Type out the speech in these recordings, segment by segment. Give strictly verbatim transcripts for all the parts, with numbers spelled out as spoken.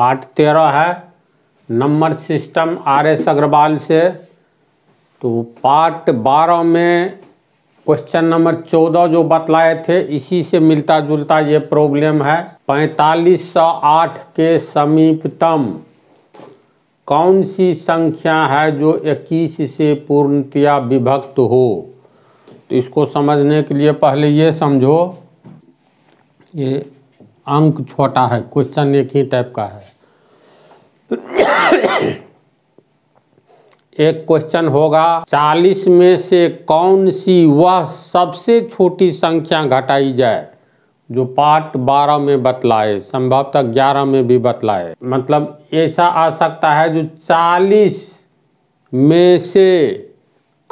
Part तेरह है number system R S Agarwal से। तो पार्ट बारह में क्वेश्चन नंबर चौदह जो बतलाए थे इसी से मिलता जुलता ये प्रॉब्लम है। पैंतालीस सौ आठ के समीपतम कौन सी संख्या है जो इक्कीस से पूर्णतया विभक्त हो। तो इसको समझने के लिए पहले ये समझो, ये अंक छोटा है, क्वेश्चन एक ही टाइप का है। एक क्वेश्चन होगा चालीस में से कौन सी वह सबसे छोटी संख्या घटाई जाए, जो पार्ट बारह में बतलाए, संभवतः ग्यारह में भी बतलाए। मतलब ऐसा आ सकता है जो चालीस में से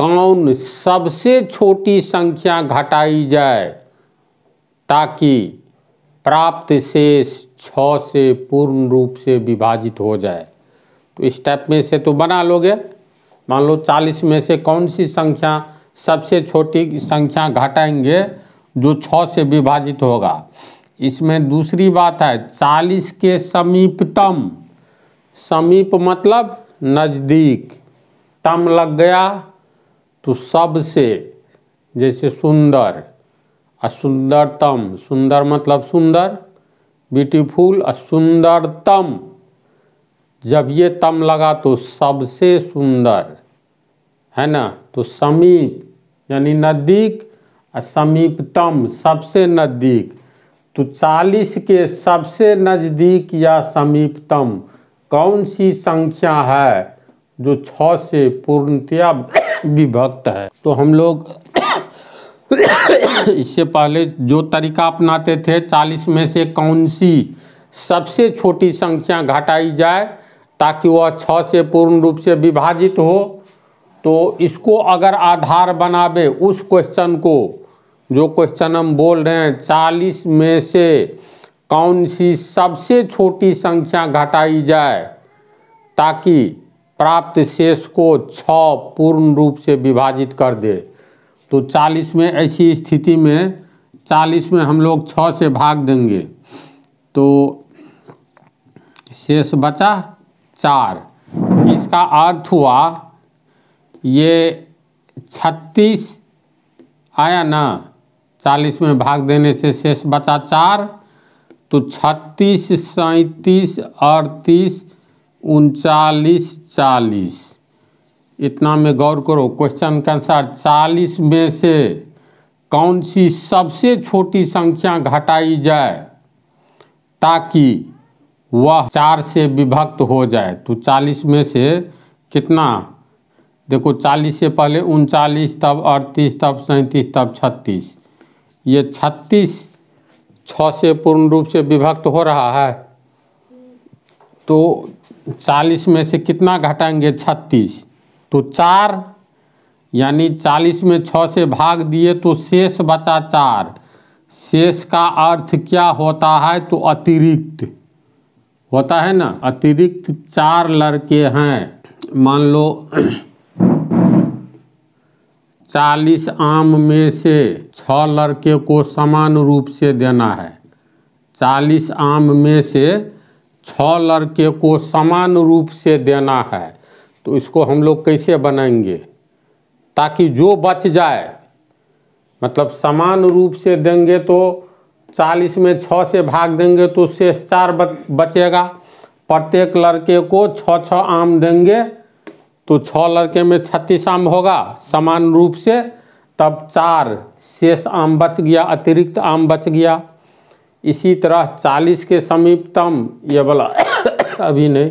कौन सबसे छोटी संख्या घटाई जाए ताकि प्राप्त शेष छः से पूर्ण रूप से विभाजित हो जाए। तो इस टाइप में से तो बना लोगे। मान लो चालीस में से कौन सी संख्या सबसे छोटी संख्या घटाएंगे जो छः से विभाजित होगा। इसमें दूसरी बात है चालीस के समीपतम, समीप मतलब नज़दीक, तम लग गया तो सबसे, जैसे सुंदर, असुंदरतम, सुंदर मतलब सुंदर, ब्यूटीफुल, असुंदरतम, जब ये तम लगा तो सबसे सुंदर है ना। तो समीप यानी नज़दीक, समीपतम सबसे नज़दीक। तो चालीस के सबसे नज़दीक या समीपतम कौन सी संख्या है जो छः से पूर्णतया विभक्त है। तो हम लोग इससे पहले जो तरीका अपनाते थे, चालीस में से कौन सी सबसे छोटी संख्या घटाई जाए ताकि वह छः से पूर्ण रूप से विभाजित हो, तो इसको अगर आधार बनावे उस क्वेश्चन को, जो क्वेश्चन हम बोल रहे हैं चालीस में से कौन सी सबसे छोटी संख्या घटाई जाए ताकि प्राप्त शेष को छः पूर्ण रूप से विभाजित कर दे। तो चालीस में ऐसी स्थिति में चालीस में हम लोग छः से भाग देंगे तो शेष बचा चार। इसका अर्थ हुआ ये छत्तीस आया ना, चालीस में भाग देने से शेष बचा चार। तो छत्तीस, सैंतीस, अड़तीस, उनचालीस, चालीस, इतना में गौर करो क्वेश्चन के अनुसार चालीस में से कौन सी सबसे छोटी संख्या घटाई जाए ताकि वह चार से विभक्त हो जाए। तो चालीस में से कितना, देखो चालीस से पहले उनचालीस, तब अड़तीस, तब सैंतीस, तब छत्तीस। ये छत्तीस छः से पूर्ण रूप से विभक्त हो रहा है तो चालीस में से कितना घटाएंगे, छत्तीस। तो चार, यानी चालीस में छः से भाग दिए तो शेष बचा चार। शेष का अर्थ क्या होता है, तो अतिरिक्त होता है ना। अतिरिक्त चार लड़के हैं, मान लो चालीस आम में से छः लड़के को समान रूप से देना है। चालीस आम में से छः लड़के को समान रूप से देना है। तो इसको हम लोग कैसे बनाएंगे ताकि जो बच जाए, मतलब समान रूप से देंगे तो चालीस में छः से भाग देंगे तो शेष चार बचेगा। प्रत्येक लड़के को छः छः आम देंगे तो छः लड़के में छत्तीस आम होगा समान रूप से, तब चार शेष आम बच गया, अतिरिक्त आम बच गया। इसी तरह चालीस के समीपतम, ये वाला अभी नहीं,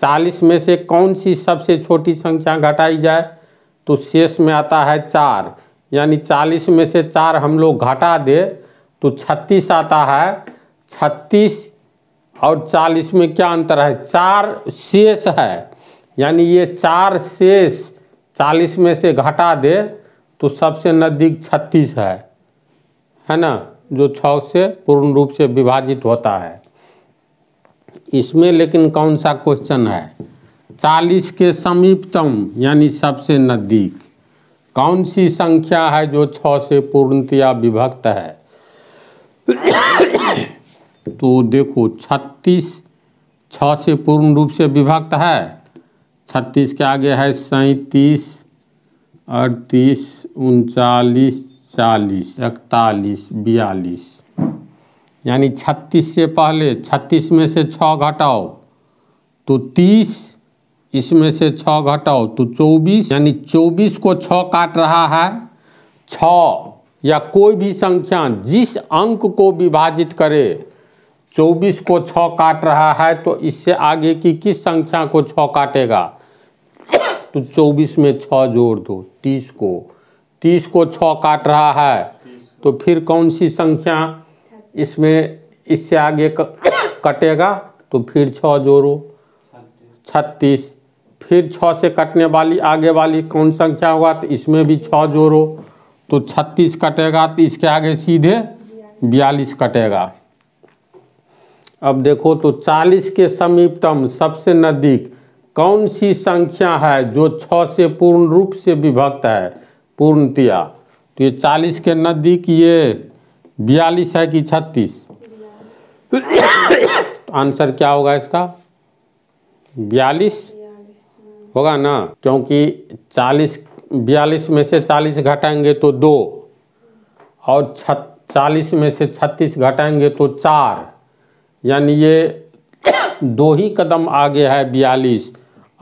चालीस में से कौन सी सबसे छोटी संख्या घटाई जाए तो शेष में आता है चार, यानी चालीस में से चार हम लोग घटा दे तो छत्तीस आता है। छत्तीस और चालीस में क्या अंतर है, चार शेष है, यानी ये चार शेष चालीस में से घटा दे तो सबसे नज़दीक छत्तीस है है ना, जो छः से पूर्ण रूप से विभाजित होता है। इसमें लेकिन कौन सा क्वेश्चन है, चालीस के समीपतम यानी सबसे नज़दीक कौन सी संख्या है जो छः से पूर्णतया विभक्त है। तो देखो छत्तीस छः से पूर्ण रूप से विभक्त है। छत्तीस के आगे है सैंतीस, अड़तीस, उनचालीस, चालीस, इकतालीस, बयालीस। यानी छत्तीस से पहले छत्तीस में से छः घटाओ तो तीस, इसमें से छः घटाओ तो चौबीस। यानी चौबीस को छः काट रहा है। छः या कोई भी संख्या जिस अंक को विभाजित करे चौबीस को छः काट रहा है तो इससे आगे की किस संख्या को छः काटेगा? तो चौबीस में छः जोड़ दो, तीस को। तीस को छः काट रहा है तो फिर कौन सी संख्या इसमें इससे आगे कटेगा? तो फिर छः जोड़ो, छत्तीस। फिर छः से कटने वाली आगे वाली कौन संख्या होगा? तो इसमें भी छः जोड़ो तो छत्तीस कटेगा, तो इसके आगे सीधे बयालीस कटेगा। अब देखो तो चालीस के समीपतम सबसे नज़दीक कौन सी संख्या है जो छः से पूर्ण रूप से विभक्त है पूर्णतया? तो ये चालीस के नज़दीक ये बयालीस है कि छत्तीस? तो आंसर क्या होगा इसका? बयालीस होगा ना, क्योंकि चालीस बयालीस में से चालीस घटाएंगे तो दो और छत चालीस में से छत्तीस घटाएंगे तो चार। यानी ये दो ही कदम आगे है बयालीस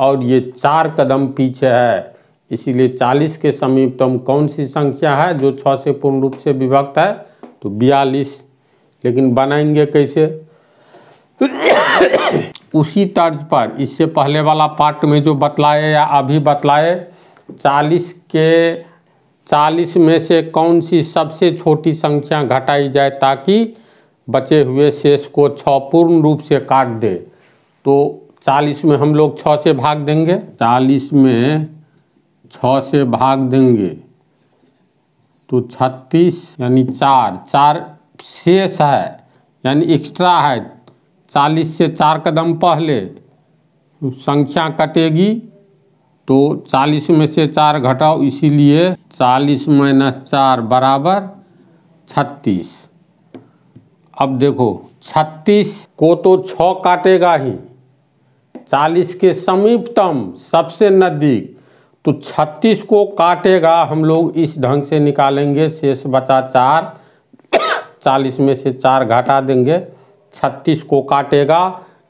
और ये चार कदम पीछे है। इसीलिए चालीस के समीपतम कौन सी संख्या है जो छः से पूर्ण रूप से विभक्त है? तो बयालीस। लेकिन बनाएंगे कैसे? उसी तर्ज पर इससे पहले वाला पार्ट में जो बतलाए या अभी बतलाए, चालीस के चालीस में से कौन सी सबसे छोटी संख्या घटाई जाए ताकि बचे हुए शेष को छः पूर्ण रूप से काट दे? तो चालीस में हम लोग छः से भाग देंगे। चालीस में छः से भाग देंगे तो छत्तीस यानी चार, चार शेष है यानी एक्स्ट्रा है। चालीस से चार कदम पहले संख्या कटेगी तो चालीस में से चार घटाओ, इसीलिए चालीस माइनस चार बराबर छत्तीस। अब देखो छत्तीस को तो छः काटेगा ही, चालीस के समीपतम सबसे नज़दीक, तो छत्तीस को काटेगा। हम लोग इस ढंग से निकालेंगे, शेष बचा चार, चालीस में से चार घटा देंगे, छत्तीस को काटेगा।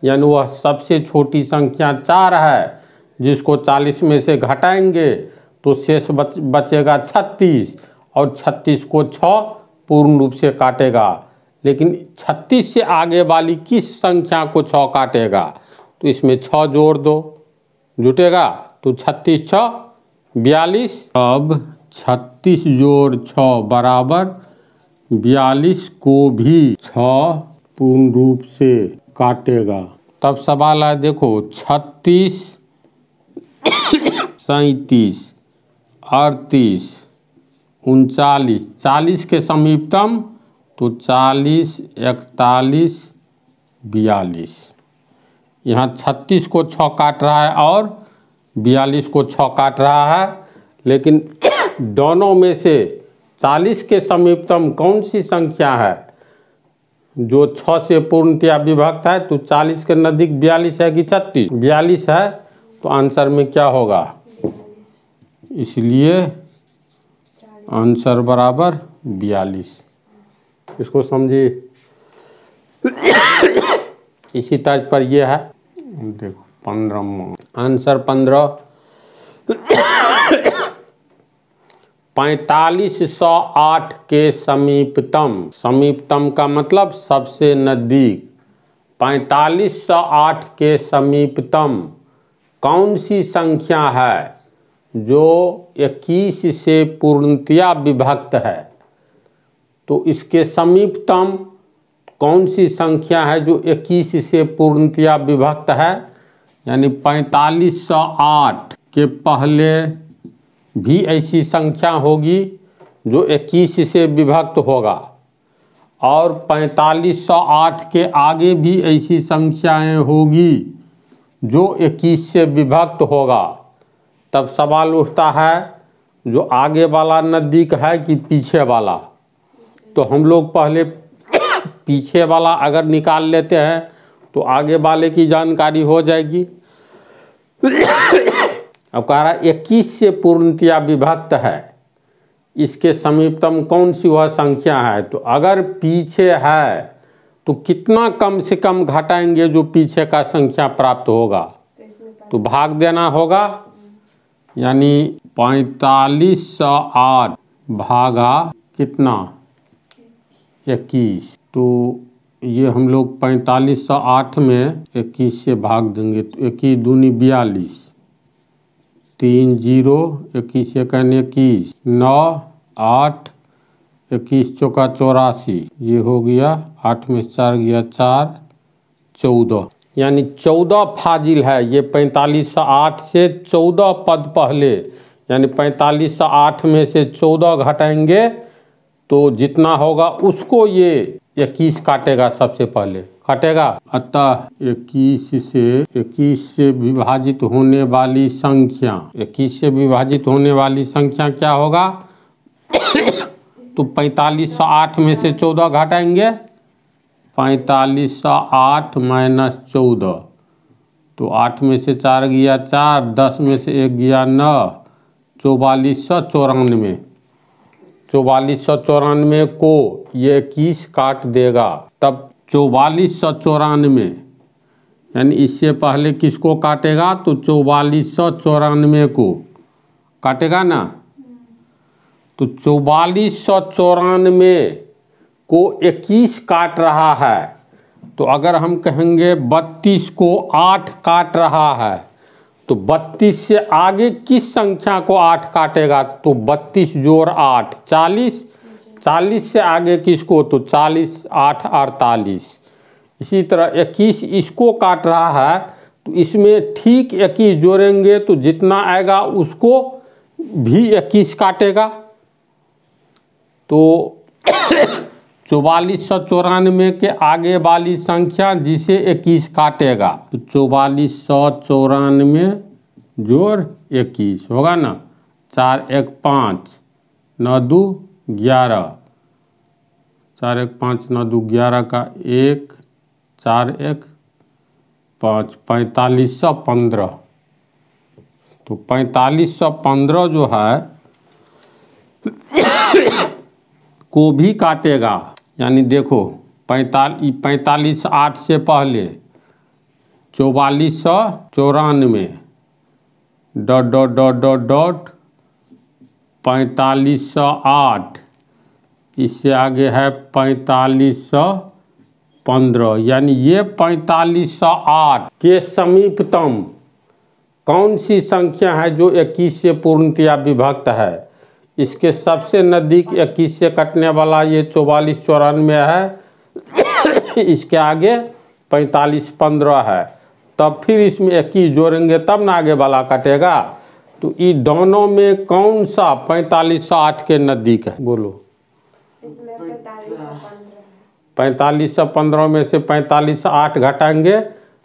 यानी वह सबसे छोटी संख्या चार है जिसको चालीस में से घटाएंगे तो शेष बच बचेगा छत्तीस और छत्तीस को छः पूर्ण रूप से काटेगा। लेकिन छत्तीस से आगे वाली किस संख्या को छः काटेगा? तो इसमें छः जोड़ दो, जुटेगा तो छत्तीस छः बयालीस। अब छत्तीस जोड़ छः बराबर बयालीस को भी छः पूर्ण रूप से काटेगा। तब सवाल है, देखो छत्तीस, सैंतीस, अड़तीस, उनचालीस, चालीस के समीपतम तो चालीस, इकतालीस, बयालीस। यहाँ छत्तीस को छः काट रहा है और बयालीस को छः काट रहा है। लेकिन दोनों में से चालीस के समीपतम कौन सी संख्या है जो छः से पूर्णतया विभक्त है? तो चालीस के नज़दीक बयालीस है कि छत्तीस? बयालीस है। तो आंसर में क्या होगा? इसलिए आंसर बराबर बयालीस। इसको समझिए, इसी तर्ज पर यह है। देखो पंद्रह, आंसर पंद्रह। पैंतालीस सौ आठ के समीपतम, समीपतम का मतलब सबसे नज़दीक, पैंतालीस सौ आठ के समीपतम कौन सी संख्या है जो इक्कीस से पूर्णतया विभक्त है? तो इसके समीपतम कौन सी संख्या है जो इक्कीस से पूर्णतया विभक्त है? यानी पैंतालीस सौ आठ के पहले भी ऐसी संख्या होगी जो इक्कीस से विभक्त होगा और पैंतालीस सौ आठ के आगे भी ऐसी संख्याएं होगी जो इक्कीस से विभक्त होगा। तब सवाल उठता है, जो आगे वाला नज़दीक है कि पीछे वाला? तो हम लोग पहले पीछे वाला अगर निकाल लेते हैं तो आगे वाले की जानकारी हो जाएगी। अब कह रहा है इक्कीस से पूर्णतया विभक्त है, इसके समीपतम कौन सी वह संख्या है। तो अगर पीछे है तो कितना कम से कम घटाएंगे जो पीछे का संख्या प्राप्त होगा, तो भाग देना होगा, यानी पैंतालीस सौ आठ भागा कितना इक्कीस। तो ये हम लोग पैंतालीस सौ आठ में इक्कीस से भाग देंगे, तो इक्कीस दूनी बयालीस, तीन जीरो, इक्कीस एकन इक्कीस, नौ आठ, इक्कीस चौका चौरासी, ये हो गया, आठ में चार गया चार, चौदह, यानी चौदह फाजिल है। ये पैंतालीस सौ आठ से चौदह पद पहले, यानी पैंतालीस सौ आठ में से चौदह घटाएंगे तो जितना होगा उसको ये इक्कीस काटेगा, सबसे पहले काटेगा। अतः इक्कीस से इक्कीस से विभाजित होने वाली संख्या, इक्कीस से विभाजित होने वाली संख्या क्या होगा। तो पैंतालीस सौ आठ में से चौदह घटाएंगे, पैंतालीस सौ आठ माइनस चौदह, तो आठ में से चार गया चार, दस में से एक गया नौ, चौवालीस सौ चौरानवे, चौवालीस सौ चौरानवे को ये इक्कीस काट देगा। तब चौवालीस सौ चौरानवे, यानी इससे पहले किसको काटेगा, तो चौवालीस सौ चौरानवे को काटेगा ना। तो चौवालीस सौ चौरानवे को इक्कीस काट रहा है, तो अगर हम कहेंगे बत्तीस को आठ काट रहा है, तो बत्तीस से आगे किस संख्या को आठ काटेगा, तो बत्तीस जोड़ आठ चालीस, चालीस से आगे किसको, तो चालीस आठ अड़तालीस। इसी तरह इक्कीस इसको काट रहा है, तो इसमें ठीक इक्कीस जोड़ेंगे तो जितना आएगा उसको भी इक्कीस काटेगा। तो चौवालीस सौ चौरानवे के आगे वाली संख्या जिसे इक्कीस काटेगा, तो चौवालीस सौ चौरानवे जोड़ इक्कीस होगा ना, चार एक पाँच, नौ दो ग्यारह, चार एक पाँच नौ दो ग्यारह का एक, चार एक पाँच, पैंतालीस सौ पंद्रह। तो पैंतालीस सौ पंद्रह जो है को भी काटेगा, यानी देखो पैंतालीस पैंतालीस आठ से पहले चौवालीस सौ चौरानवे dot dot dot dot dot पैंतालीस सौ आठ, इससे आगे है पैंतालीस सौ पंद्रह, यानी ये पैंतालीस सौ आठ के समीपतम कौन सी संख्या है जो इक्कीस से पूर्णतया विभक्त है। इसके सबसे नज़दीक इक्कीस से कटने वाला ये चौवालीस चौरानवे है, इसके आगे पैंतालीस पंद्रह है, तब फिर इसमें इक्कीस जोड़ेंगे तब ना आगे वाला कटेगा। तो ये दोनों में कौन सा पैंतालीस सौ आठ के नज़दीक है, बोलो। पैंतालीस सौ पंद्रह में से पैंतालीस सौ आठ घटाएंगे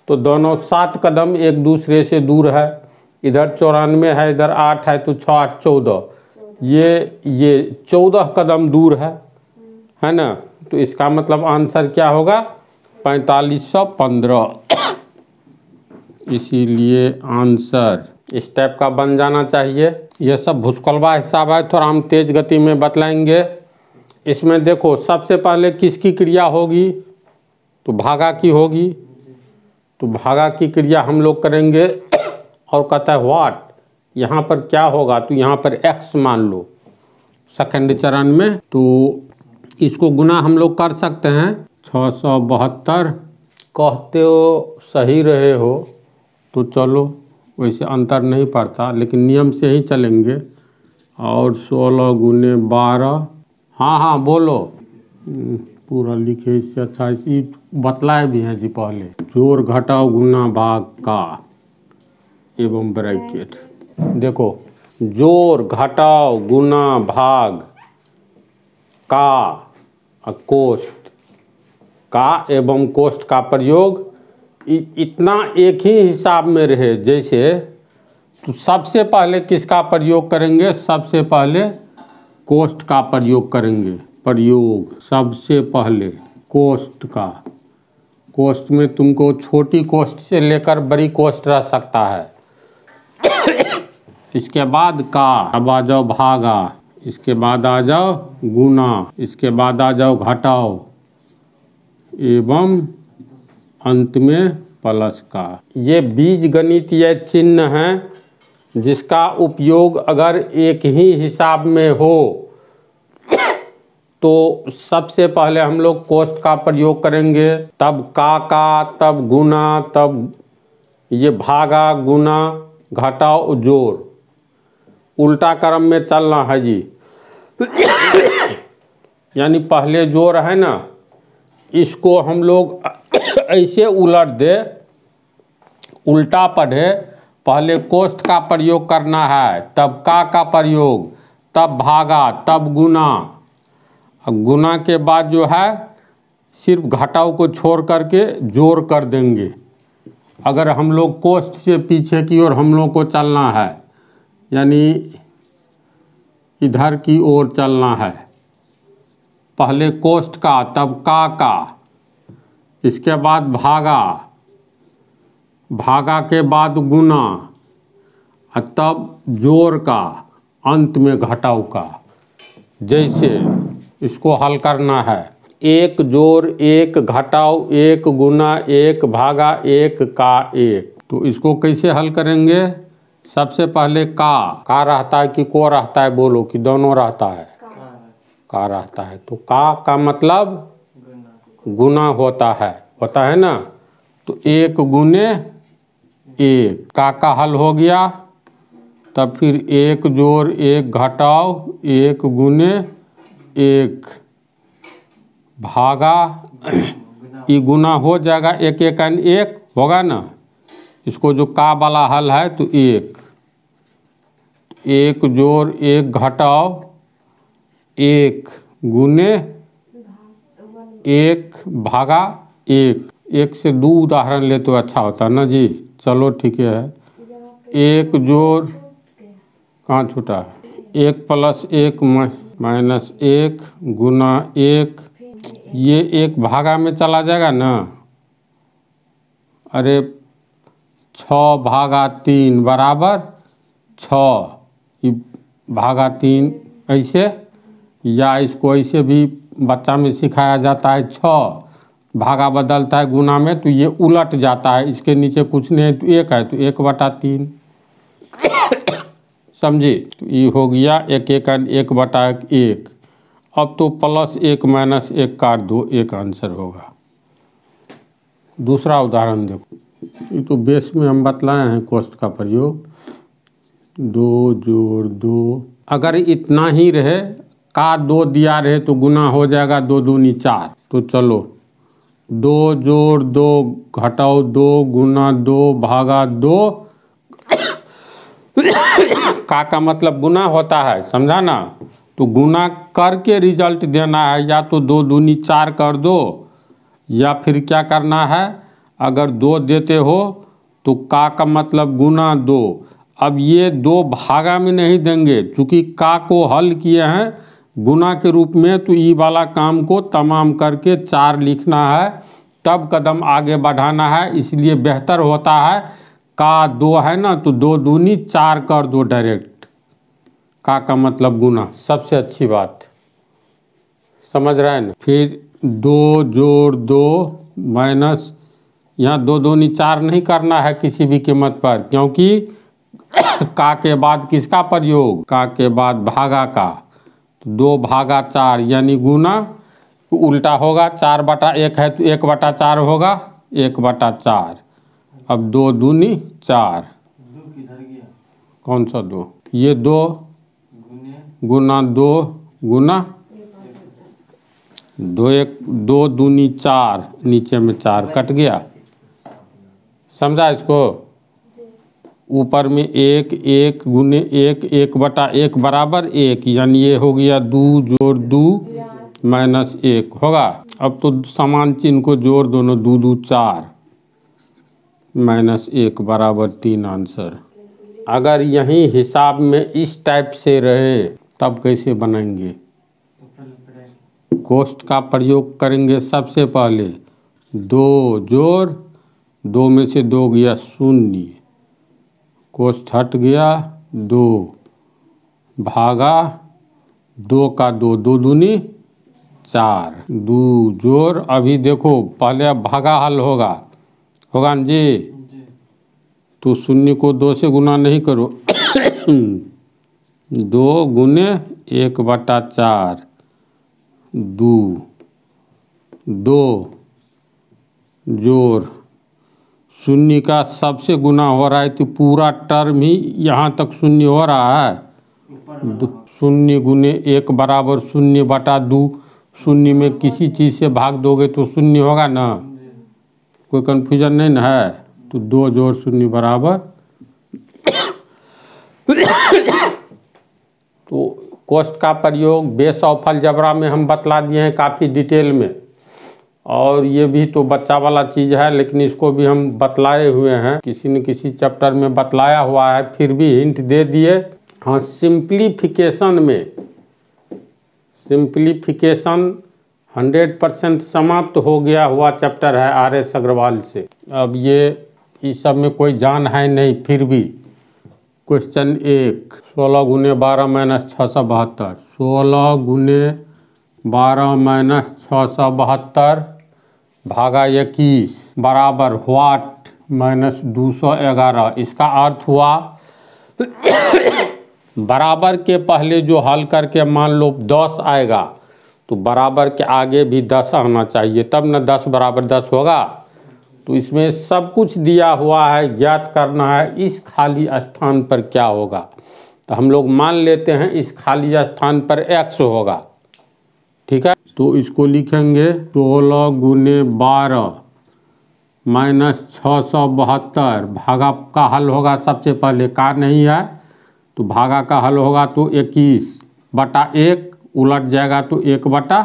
तो दोनों सात कदम एक दूसरे से दूर है, इधर चौरानवे है इधर आठ है, तो छः आठ चौदह, ये ये चौदह कदम दूर है, है ना। तो इसका मतलब आंसर क्या होगा, पैंतालीस सौ पंद्रह। इसीलिए आंसर इस टाइप का बन जाना चाहिए। यह सब भुसकलवा हिसाब है, थोड़ा हम तेज गति में बतलाएंगे। इसमें देखो सबसे पहले किसकी क्रिया होगी, तो भागा की होगी, तो भागा की क्रिया हम लोग करेंगे। और कहता है व्हाट, यहाँ पर क्या होगा, तो यहाँ पर एक्स मान लो सेकंड चरण में, तो इसको गुना हम लोग कर सकते हैं। छः सौ बहत्तर कहते हो सही रहे हो, तो चलो वैसे अंतर नहीं पड़ता लेकिन नियम से ही चलेंगे। और सोलह गुने बारह, हाँ हाँ बोलो, पूरा लिखे इससे अच्छा, इसी बतलाए भी हैं जी पहले। जोड़ घटाओ गुना भाग का एवं ब्रैकेट, देखो जोड़ घटाओ गुना भाग का कोष्ठ का एवं कोष्ठ का प्रयोग इतना एक ही हिसाब में रहे। जैसे तो सबसे पहले किसका प्रयोग करेंगे, सबसे पहले कोष्ठ का प्रयोग करेंगे, प्रयोग सबसे पहले कोष्ठ का, कॉस्ट में तुमको छोटी कॉस्ट से लेकर बड़ी कॉस्ट रह सकता है। इसके बाद का, अब आ जाओ भागा, इसके बाद आ जाओ गुना, इसके बाद आ जाओ घटाओ एवं अंत में प्लस का। ये बीज गणितीय चिन्ह है जिसका उपयोग अगर एक ही हिसाब में हो तो सबसे पहले हम लोग कॉस्ट का प्रयोग करेंगे, तब का का, तब गुना, तब ये भागा, गुना, घटाओ, जोड़। उल्टा क्रम में चलना है जी। यानी पहले जोड़ है ना, इसको हम लोग ऐसे उलट दे, उल्टा पढ़े। पहले कोष्ठ का प्रयोग करना है, तब का का प्रयोग, तब भागा, तब गुना। गुना के बाद जो है सिर्फ घटाव को छोड़ करके जोड़ कर देंगे। अगर हम लोग कोष्ठ से पीछे की ओर हम लोग को चलना है, यानी इधर की ओर चलना है। पहले कोष्ठ का, तब का का, इसके बाद भागा, भागा के बाद गुना, तब जोड़ का, अंत में घटाव का। जैसे इसको हल करना है, एक जोड़, एक घटाव, एक गुना, एक भागा, एक का, एक। तो इसको कैसे हल करेंगे? सबसे पहले का, का रहता है कि को रहता है? बोलो कि दोनों रहता है। का रहता है, तो का का मतलब गुना होता है, होता है ना। तो एक गुने एक, का का हल हो गया। तब फिर एक जोड़, एक घटाओ, एक गुने एक, भागा, ये गुना हो जाएगा, एक एक एन एक होगा ना। इसको जो का वाला हल है, तो एक, एक जोड़, एक घटाओ, एक गुने एक, भागा एक। एक से दो उदाहरण ले तो अच्छा होता ना जी। चलो ठीक है, एक जोड़, कहाँ छूटा? एक प्लस एक माइनस एक गुना एक, ये एक भागा में चला जाएगा ना। अरे छः भागा तीन बराबर छः, भागा तीन ऐसे, या इसको ऐसे भी बच्चा में सिखाया जाता है। छः भागा बदलता है गुना में, तो ये उलट जाता है, इसके नीचे कुछ नहीं तो एक है, तो एक बटा तीन। समझे? तो ये हो गया एक एक अंश, एक बटा एक। अब तो प्लस एक माइनस एक काट दो, एक आंसर होगा। दूसरा उदाहरण देखो, ये तो बेस में हम बतलाए हैं कोष्ठ का प्रयोग। दो जोड़ दो, अगर इतना ही रहे, का दो दिया रहे, तो गुना हो जाएगा, दो दूनी चार। तो चलो, दो जोड़ दो, घटाओ दो, गुना दो, भागा दो। का का मतलब गुना होता है, समझा ना। तो गुना करके रिजल्ट देना है, या तो दो दूनी चार कर दो, या फिर क्या करना है, अगर दो देते हो तो का का मतलब गुना दो। अब ये दो भागा में नहीं देंगे, चूँकि का को हल किए हैं गुना के रूप में, तो ई वाला काम को तमाम करके चार लिखना है, तब कदम आगे बढ़ाना है। इसलिए बेहतर होता है, का दो है ना, तो दो दूनी चार कर दो डायरेक्ट। का का मतलब गुना, सबसे अच्छी बात, समझ रहे हैं ना। फिर दो जोड़ दो माइनस, यहाँ दो दूनी चार नहीं करना है किसी भी कीमत पर, क्योंकि का के बाद किसका प्रयोग? का के बाद भागा का। दो भागा चार यानी गुना, उल्टा होगा, चार बटा एक है तो एक बटा चार होगा, एक बटा चार। अब दो दूनी चार, दो किधर गया? कौन सा दो? ये दो गुना दो, गुना दो, एक दो दूनी चार, नीचे में चार कट गया। समझा इसको? ऊपर में एक, एक गुने एक, एक बटा एक बराबर एक, यानी ये हो गया दो जोड़ दो माइनस एक होगा। अब तो समान चिन्ह को जोड़ दोनों, दो दो चार माइनस एक बराबर तीन आंसर। अगर यही हिसाब में इस टाइप से रहे, तब कैसे बनाएंगे? कोष्ठ का प्रयोग करेंगे सबसे पहले, दो जोर, दो में से दो गया शून्य, कोष्ठ हट गया दो, भागा दो का दो, दो दूनी चार, दो जोर। अभी देखो पहले अब भागा हल होगा होगा न जी, तो शून्य को दो से गुना नहीं करो दो गुने एक बटा चार, दो दो जोर, शून्य का सबसे गुना हो रहा है तो पूरा टर्म ही यहाँ तक शून्य हो रहा है। शून्य गुने एक बराबर शून्य बटा दो, शून्य में किसी चीज़ से भाग दोगे तो शून्य होगा ना, कोई कन्फ्यूजन नहीं ना है। तो दो जोड़ शून्य बराबर तो कोष्ठ का प्रयोग बेस और फल जबरा में हम बतला दिए हैं काफ़ी डिटेल में, और ये भी तो बच्चा वाला चीज़ है लेकिन इसको भी हम बतलाए हुए हैं, किसी न किसी चैप्टर में बतलाया हुआ है, फिर भी हिंट दे दिए। हाँ, सिंप्लीफिकेशन में, सिंप्लीफिकेशन हंड्रेड परसेंट समाप्त हो गया हुआ चैप्टर है आर एस अग्रवाल से। अब ये इस सब में कोई जान है नहीं, फिर भी क्वेश्चन एक, सोलह गुने बारह माइनस छः सौ बहत्तर, सोलह गुने बारह माइनस छः सौ बहत्तर भागा इक्कीस बराबर वाट माइनस दो सौ ग्यारह। इसका अर्थ हुआ बराबर के पहले जो हल करके मान लो दस आएगा तो बराबर के आगे भी दस आना चाहिए तब ना दस बराबर दस होगा। तो इसमें सब कुछ दिया हुआ है, ज्ञात करना है इस खाली स्थान पर क्या होगा। तो हम लोग मान लेते हैं इस खाली स्थान पर एक्स होगा, ठीक है। तो इसको लिखेंगे सोलह गुने बारह माइनस छः सौ बहत्तर, भागा का हल होगा सबसे पहले, का नहीं है तो भागा का हल होगा तो इक्कीस बटा एक, उलट जाएगा तो एक बटा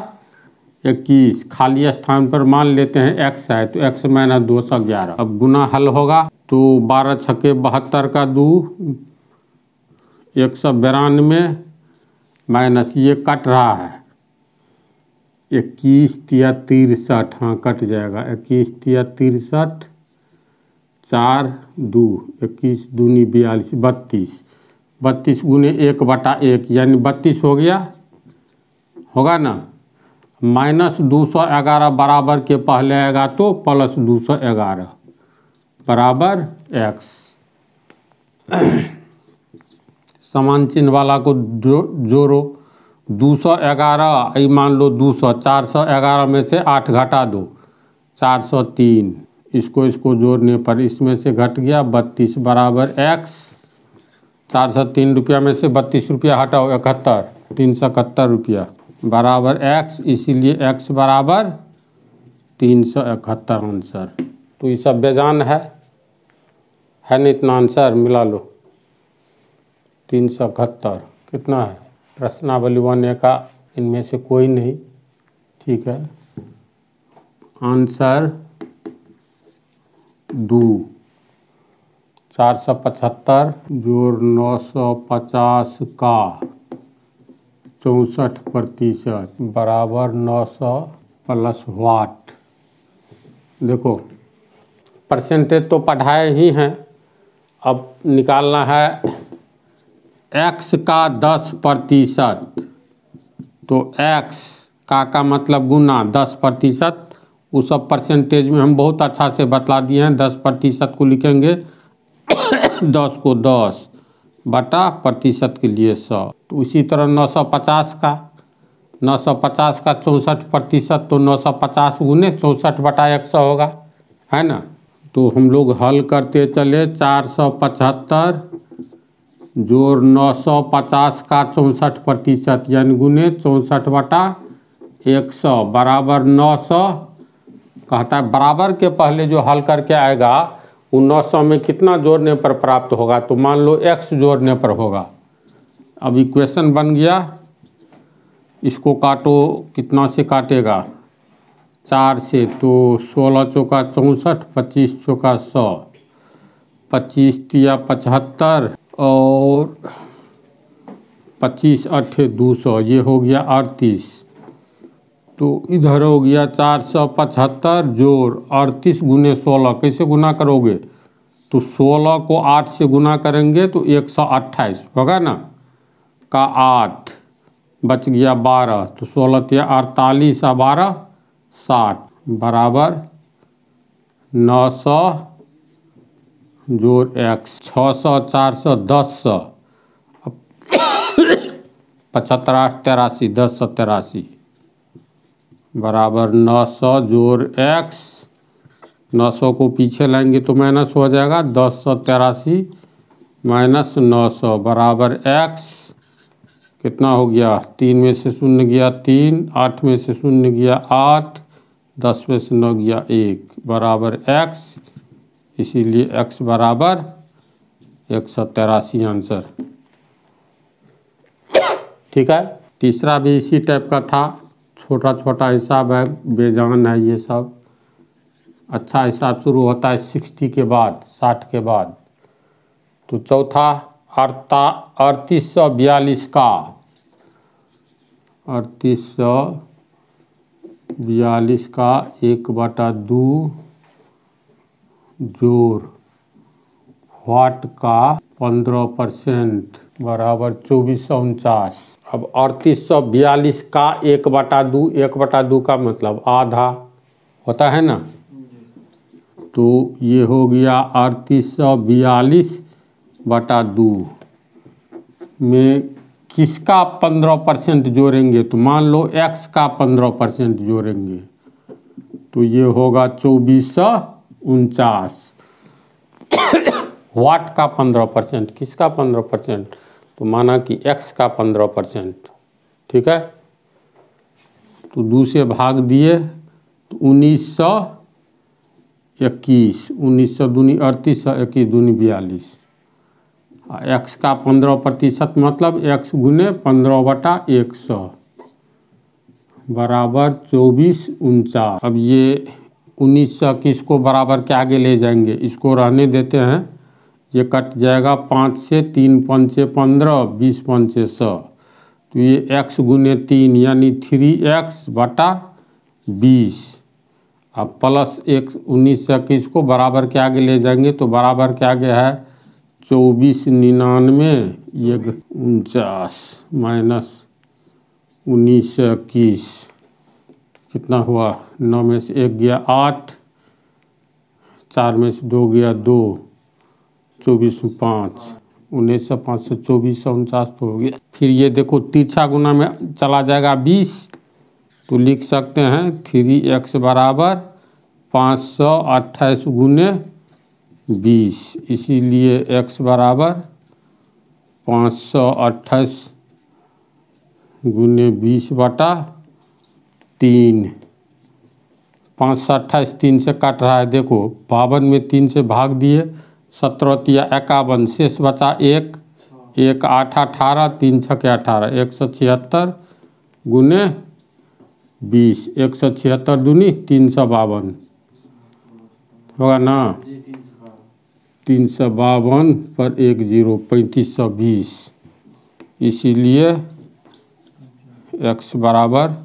इक्कीस, खाली स्थान पर मान लेते हैं x है तो x माइनस दो सौ ग्यारह। अब गुना हल होगा तो बारह छक्के बहत्तर का दो, एक सौ बिरानवे माइनस ये कट रहा है, इक्कीस तिया तिरसठ, हाँ कट जाएगा, इक्कीस तिया तिरसठ, चार दो इक्कीस दूनी बयालीस, बत्तीस, बत्तीस गुने एक बटा एक यानी बत्तीस हो गया होगा ना। माइनस दो सौ ग्यारह बराबर के पहले आएगा तो प्लस दो सौ ग्यारह बराबर एक्स। समान चिन्ह वाला को जो जोड़ो, दो सौ ग्यारह मान लो दो सौ, चार सौ ग्यारह में से आठ घटा दो, चार सौ तीन, इसको इसको जोड़ने पर इसमें से घट गया बत्तीस बराबर एक्स। चार सौ तीन रुपया में से बत्तीस रुपया हटाओ, इकहत्तर, तीन सौ इकहत्तर रुपया बराबर x, इसीलिए x बराबर तीन सौ इकहत्तर आंसर। तो ये सब बेजान है है नहीं, इतना आंसर मिला लो, तीन सौ इकहत्तर कितना है, प्रश्नावली वन का इनमें से कोई नहीं, ठीक है। आंसर दो, चार सौ पचहत्तर जोड़ नौ सौ पचास का चौंसठ प्रतिशत बराबर नौ सौ प्लस वाट। देखो परसेंटेज तो पढ़ाए ही हैं, अब निकालना है एक्स का दस प्रतिशत। तो एक्स का का मतलब गुना, दस प्रतिशत, वो सब परसेंटेज में हम बहुत अच्छा से बतला दिए हैं। दस प्रतिशत को लिखेंगे दस को दस बटा प्रतिशत के लिए सौ। तो इसी तरह नौ सौ पचास का, नौ सौ पचास का चौंसठ प्रतिशत, तो नौ सौ पचास गुने चौंसठ बटा एक सौ होगा, है ना। तो हम लोग हल करते चले, चार सौ पचहत्तर जोड़ नौ सौ पचास का चौंसठ प्रतिशत यानी गुने चौंसठ बटा एक सौ बराबर नौ सौ। कहता है बराबर के पहले जो हल करके आएगा वो नौ सौ में कितना जोड़ने पर प्राप्त होगा, तो मान लो एक्स जोड़ने पर होगा। अब इक्वेशन बन गया, इसको काटो, कितना से काटेगा, चार से, तो सोलह चौका चौंसठ, पच्चीस चौका सौ, पच्चीस तिया पचहत्तर और पच्चीस अट्ठे दो सौ, ये हो गया अड़तीस, तो इधर हो गया चार सौ पचहत्तर जोड़ अड़तीस गुने सोलह। कैसे गुना करोगे तो सोलह को आठ से गुना करेंगे तो एक सौ अट्ठाईस होगा ना, का आठ बच गया बारह, तो सोलह तिया अड़तालीस और बारह साठ बराबर नौ सौ जोड़ एक्स छः सौ चार सौ दस सौ पचहत्तर आठ तिरासी दस सौ तिरासी बराबर नौ सौ जोड़ एक्स। नौ सौ को पीछे लाएंगे तो माइनस हो जाएगा, दस सौ तिरासी माइनस नौ सौ बराबर एक्स कितना हो गया, तीन में से शून्य गया तीन, आठ में से शून्य गया आठ, दस में से नौ गया एक बराबर एक्स। इसीलिए एक्स बराबर एक सौ तिरासी आंसर। ठीक है, तीसरा भी इसी टाइप का था, छोटा छोटा हिसाब है, बेजान है ये सब। अच्छा हिसाब शुरू होता है सिक्सटी के बाद, साठ के बाद। तो चौथा अड़ता अड़तीस सौ बयालीस का, अड़तीस सौ बयालीस का एक बटा दो जोड़ वाट का पंद्रह परसेंट बराबर चौबीस सौ उनचास। अब अड़तीस सौ बयालीस का एक बटा दो, एक बटा दो का मतलब आधा होता है ना, तो ये हो गया अड़तीस सौ बयालीस बटा दो में किसका पंद्रह परसेंट जोड़ेंगे, तो मान लो एक्स का पंद्रह परसेंट जोड़ेंगे तो ये होगा चौबीस सौ उनचास। वाट का पंद्रह परसेंट, किसका पंद्रह परसेंट, तो माना कि एक्स का पंद्रह परसेंट। ठीक है, तो दो से भाग दिए तो उन्नीस सौ इक्कीस, उन्नीस सौ दूनी अड़तीस सौ इक्कीस दूनी बयालीस। एक्स का पंद्रह प्रतिशत मतलब एक्स गुने पंद्रह बटा एक सौ बराबर चौबीस उनचास। अब ये उन्नीस सौ किसको बराबर के आगे ले जाएंगे, इसको रहने देते हैं, ये कट जाएगा पाँच से, तीन पंचे पंद्रह, बीस पंचे सौ, तो ये एक्स गुने तीन यानी थ्री एक्स बटा बीस। अब प्लस एक उन्नीस सौ किसको बराबर के आगे ले जाएंगे, तो बराबर के आगे है चौबीस निन्यानवे ये उनचास माइनस उन्नीस सौ इक्कीस कितना हुआ, नौ में से एक गया आठ, चार में से दो गया दो, चौबीस सौ पाँच, उन्नीस सौ पाँच सौ चौबीस सौ उनचास तो हो गया। फिर ये देखो तिरछा गुना में चला जाएगा बीस, तो लिख सकते हैं थ्री एक्स बराबर पाँच सौ अट्ठाईस गुने बीस। इसीलिए एक्स बराबर पाँच सौ अट्ठाईस गुने बीस बटा तीन। पाँच सौ अट्ठाईस तीन से कट रहा है, देखो बावन में तीन से भाग दिए, सत्रह तिया इक्यावन, शेष बचा एक, एक आठ अठारह, तीन छके अठारह, एक सौ छिहत्तर गुने बीस, एक सौ छिहत्तर दूनी तीन सौ बावन होगा ना, तीन सौ बावन पर एक जीरो पैंतीस सौ बीस। इसीलिए एक्स बराबर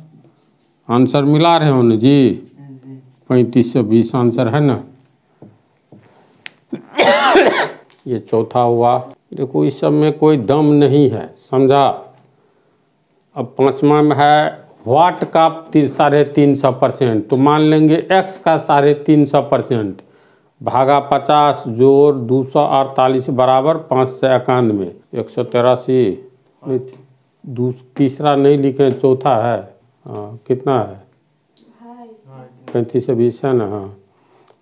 आंसर मिला रहे हो ना जी, पैंतीस सौ बीस आंसर है ना। ये चौथा हुआ। देखो इस सब में कोई दम नहीं है, समझा। अब पाँचवा में है वाट का साढ़े तीन सौ परसेंट, तो मान लेंगे एक्स का साढ़े तीन सौ परसेंट भागा पचास जोड़ दो सौ अड़तालीस बराबर पाँच सौ इक्यानवे एक सौ तिरासी। तीसरा नहीं लिखे, चौथा है। हाँ कितना है, पैंतीस से बीस है ना। हाँ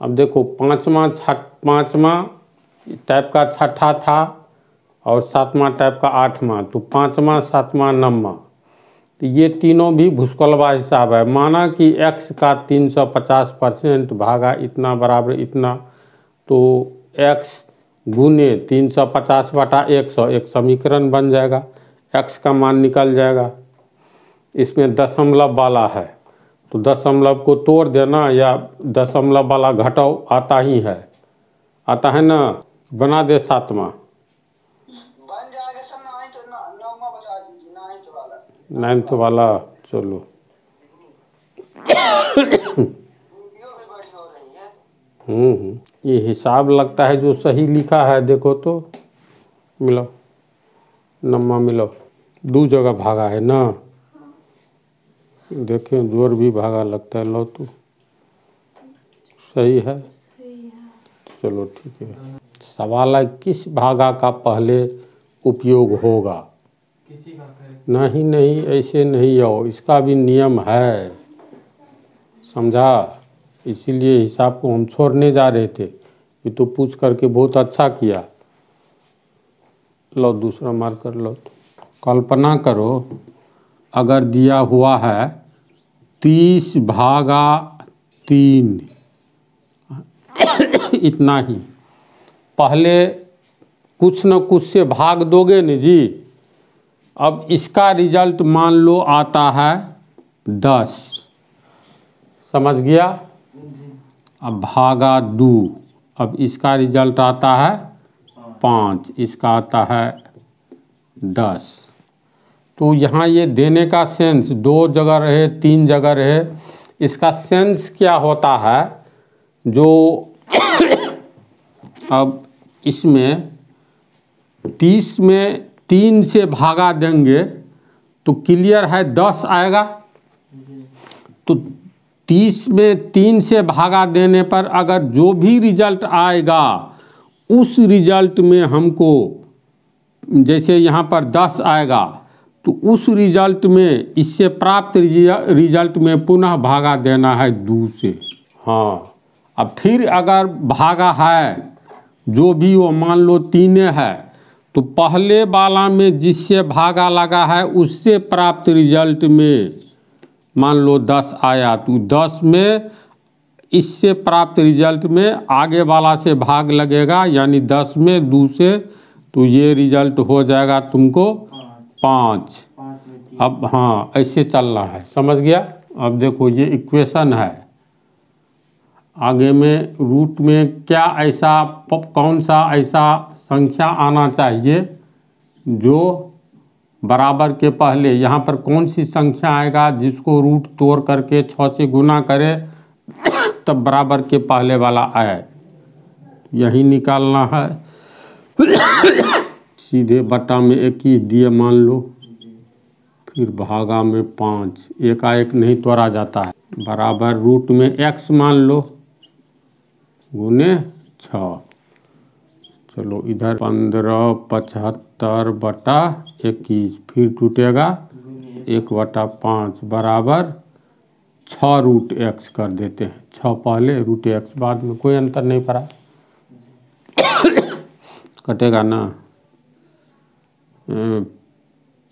अब देखो पाँचवा छठ पाँचवा टाइप का छठा था और सातवां टाइप का आठवां, तो पाँचवा सातवां नौवां, तो ये तीनों भी भुसकलवा हिसाब है। माना कि एक्स का तीन सौ पचास परसेंट भागा इतना बराबर इतना, तो एक्स गुने तीन सौ पचास बटा एक सौ एक समीकरण बन जाएगा, एक्स का मान निकल जाएगा। इसमें दशमलव वाला है तो दशमलव को तोड़ देना, या दशमलव वाला घटाओ आता ही है, आता है ना। बना दे सातवां नाइन्थ वाला, चलो हम्म ये हिसाब लगता है जो सही लिखा है, देखो तो मिलो नम्मा मिलो, दो जगह भागा है ना, देखें जोर भी भागा लगता है, लो तो सही है, चलो ठीक है। सवाल है किस भागा का पहले उपयोग होगा? किसी का करें? नहीं नहीं ऐसे नहीं आओ, इसका भी नियम है समझा, इसीलिए हिसाब को हम छोड़ने जा रहे थे, ये तो पूछ करके बहुत अच्छा किया। लो दूसरा मार कर लो। कल्पना करो अगर दिया हुआ है तीस भागा तीन, इतना ही पहले कुछ न कुछ से भाग दोगे न जी। अब इसका रिजल्ट मान लो आता है दस, समझ गया, अब भागा दो, अब इसका रिजल्ट आता है पाँच, इसका आता है दस। तो यहाँ ये देने का सेंस, दो जगह रहे तीन जगह रहे, इसका सेंस क्या होता है जो अब इसमें तीस में तीन से भागा देंगे तो क्लियर है दस आएगा। तो तीस में तीन से भागा देने पर अगर जो भी रिजल्ट आएगा उस रिजल्ट में हमको, जैसे यहाँ पर दस आएगा तो उस रिजल्ट में, इससे प्राप्त रिजल्ट में पुनः भागा देना है दो से। हाँ अब फिर अगर भागा है जो भी वो मान लो तीन है तो पहले वाला में जिससे भागा लगा है उससे प्राप्त रिजल्ट में मान लो दस आया तो दस में इससे प्राप्त रिजल्ट में आगे वाला से भाग लगेगा, यानी दस में दो से, तो ये रिजल्ट हो जाएगा तुमको पाँच। अब हाँ ऐसे चलना है, समझ गया। अब देखो ये इक्वेशन है, आगे में रूट में क्या ऐसा कौन सा ऐसा संख्या आना चाहिए जो बराबर के पहले, यहाँ पर कौन सी संख्या आएगा जिसको रूट तोड़ करके छः से गुना करे तब बराबर के पहले वाला आए, यही निकालना है। सीधे बटा में इक्कीस दिए मान लो, फिर भागा में पाँच, एकाएक नहीं तोड़ा जाता है, बराबर रूट में एक्स मान लो गुने छः, चलो इधर पंद्रह पचहत्तर बटा इक्कीस, फिर टूटेगा एक बटा पाँच बराबर छः रूट एक्स कर देते हैं, छः पहले रूट एक्स बाद में, कोई अंतर नहीं पड़ा, कटेगा ना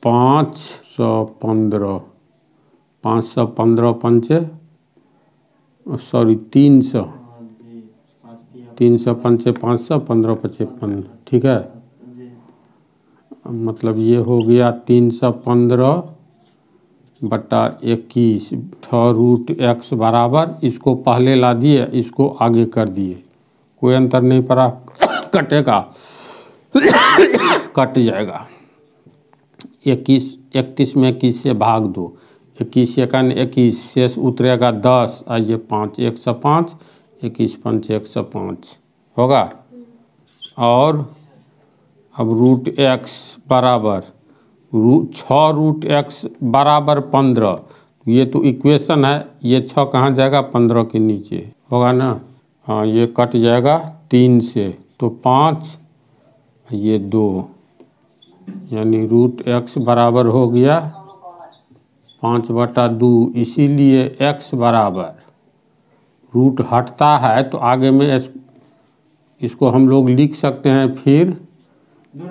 पाँच सौ पंद्रह, पाँच सौ पंद्रह पंचे सॉरी तीन सौ, तीन सौ पंचे पाँच सौ, पंद्रह पचे पंद्रह, ठीक है। मतलब ये हो गया तीन सौ पंद्रह बटा इक्कीस, छः रूट एक्स बराबर, इसको पहले ला दिए इसको आगे कर दिए, कोई अंतर नहीं पड़ा, कटेगा कट जाएगा। इक्कीस इकतीस में इक्कीस से भाग दो, इक्कीस एकान इक्कीस, शेष उतरेगा दस, आइए पाँच, एक सौ पाँच, इक्कीस पंच एक सौ पाँच होगा। और अब रूट एक्स बराबर रूट छः रूट एक्स बराबर पंद्रह, ये तो इक्वेशन है, ये छः कहाँ जाएगा पंद्रह के नीचे होगा ना, हाँ ये कट जाएगा तीन से, तो पाँच ये दो, यानी रूट एक्स बराबर हो गया पाँच बटा दो। इसीलिए एक्स बराबर रूट हटता है तो आगे में इस, इसको हम लोग लिख सकते हैं, फिर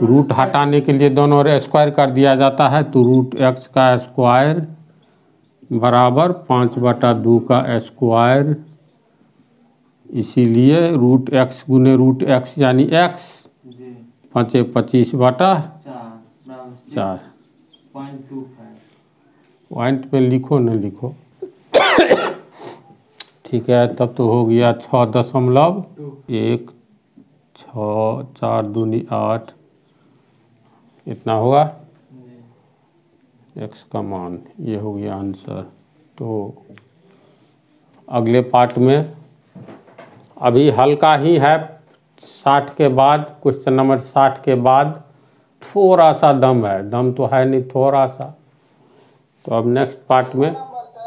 रूट हटाने के लिए दोनों ओर स्क्वायर कर दिया जाता है, तो रूट एक्स का स्क्वायर बराबर पाँच बटा दो का स्क्वायर, इसीलिए रूट एक्स गुने रूट एक्स यानी एक्स पाँचे पच्चीस बटा चार, पॉइंट पे लिखो न लिखो ठीक है। तब तो हो गया छः दशमलव एक, छः चार दूनी आठ, इतना होगा एक्स का मान, ये हो गया आंसर। तो अगले पार्ट में। अभी हल्का ही है, साठ के बाद क्वेश्चन नंबर साठ के बाद थोड़ा सा दम है, दम तो है नहीं, थोड़ा सा। तो अब नेक्स्ट पार्ट में